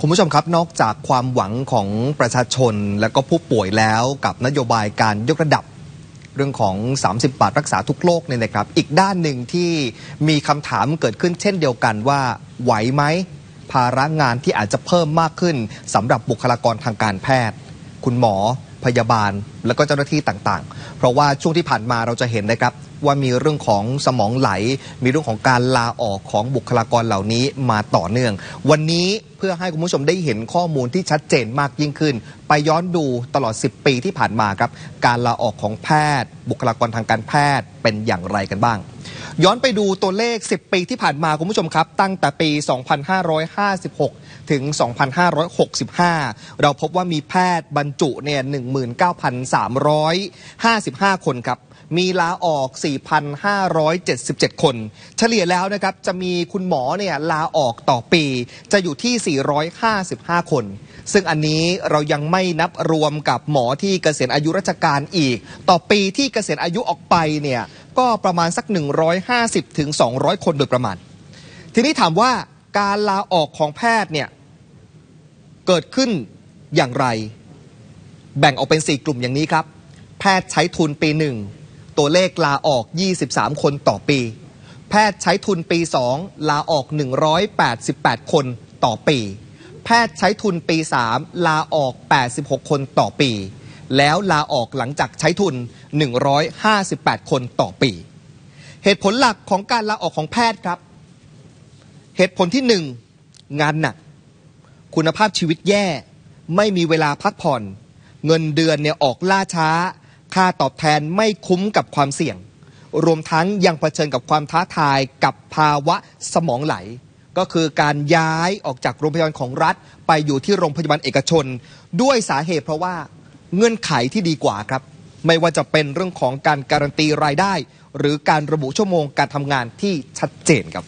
คุณผู้ชมครับนอกจากความหวังของประชาชนและก็ผู้ป่วยแล้วกับนโยบายการยกระดับเรื่องของ30บาทรักษาทุกโรคเนี่ยนะครับอีกด้านหนึ่งที่มีคำถามเกิดขึ้นเช่นเดียวกันว่าไหวไหมภาระงานที่อาจจะเพิ่มมากขึ้นสำหรับบุคลากรทางการแพทย์คุณหมอพยาบาลและก็เจ้าหน้าที่ต่างๆเพราะว่าช่วงที่ผ่านมาเราจะเห็นนะครับว่ามีเรื่องของสมองไหลมีเรื่องของการลาออกของบุคลากรเหล่านี้มาต่อเนื่องวันนี้เพื่อให้คุณผู้ชมได้เห็นข้อมูลที่ชัดเจนมากยิ่งขึ้นไปย้อนดูตลอด10 ปีที่ผ่านมาครับการลาออกของแพทย์บุคลากรทางการแพทย์เป็นอย่างไรกันบ้างย้อนไปดูตัวเลข10 ปีที่ผ่านมาคุณผู้ชมครับตั้งแต่ปี 2556 ถึง 2565 เราพบว่ามีแพทย์บรรจุเนี่ย 19,355 คนครับมีลาออก 4,577 คนเฉลี่ยแล้วนะครับจะมีคุณหมอเนี่ยลาออกต่อปีจะอยู่ที่ 455 คนซึ่งอันนี้เรายังไม่นับรวมกับหมอที่เกษียณอายุราชการอีกต่อปีที่เกษียณอายุออกไปเนี่ยก็ประมาณสัก 150 ถึง 200 คนโดยประมาณทีนี้ถามว่าการลาออกของแพทย์เนี่ยเกิดขึ้นอย่างไรแบ่งออกเป็น4กลุ่มอย่างนี้ครับแพทย์ใช้ทุนปี1ตัวเลขลาออก23คนต่อปีแพทย์ใช้ทุนปี2ลาออก188คนต่อปีแพทย์ใช้ทุนปี3ลาออก86คนต่อปีแล้วลาออกหลังจากใช้ทุน158คนต่อปีเหตุผลหลักของการลาออกของแพทย์ครับเหตุผลที่1งานหนักคุณภาพชีวิตแย่ไม่มีเวลาพักผ่อนเงินเดือนเนี่ยออกล่าช้าค่าตอบแทนไม่คุ้มกับความเสี่ยงรวมทั้งยังเผชิญกับความท้าทายกับภาวะสมองไหลก็คือการย้ายออกจากโรงพยาบาลของรัฐไปอยู่ที่โรงพยาบาลเอกชนด้วยสาเหตุเพราะว่าเงื่อนไขที่ดีกว่าครับไม่ว่าจะเป็นเรื่องของการการันตีรายได้หรือการระบุชั่วโมงการทำงานที่ชัดเจนครับ